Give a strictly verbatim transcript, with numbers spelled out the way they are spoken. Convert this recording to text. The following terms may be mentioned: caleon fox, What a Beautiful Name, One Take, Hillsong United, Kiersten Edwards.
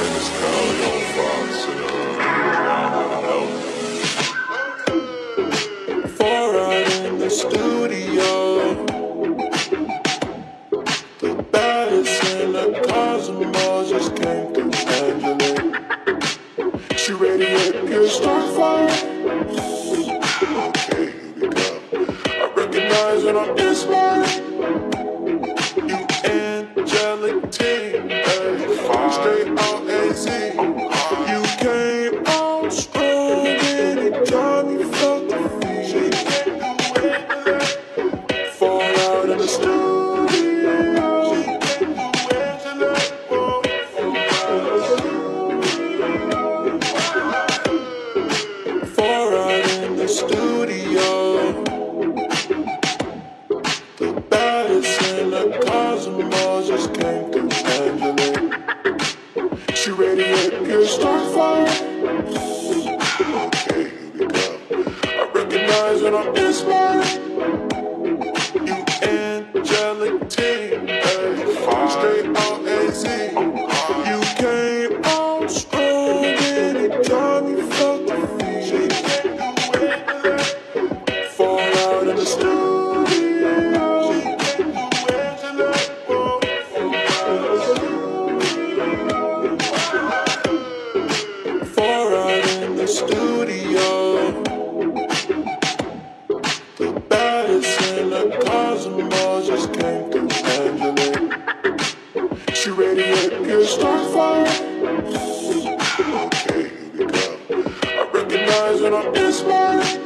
name is Caleon Fox, and uh, I'm around for right in the studio, the baddest in the cosmos just came through Angela. She ready to get started fire. Okay, here we go. I recognize when I'm inspired. Straight on A Z, you came on strong anytime you felt the feet. Fall out in the studio. Fall out in the studio. The baddest in the cosmos just came through Angela. She ready to get started fire. Okay, here we go. I recognize when I'm inspired. You angelic team, hey, straight on A Z. You came on strong anytime you felt the feet. Fall out in the studio. Studio, the baddest in the cosmos just came through Angela. She ready to get started fire. Okay, here we go. I recognize when I'm inspired.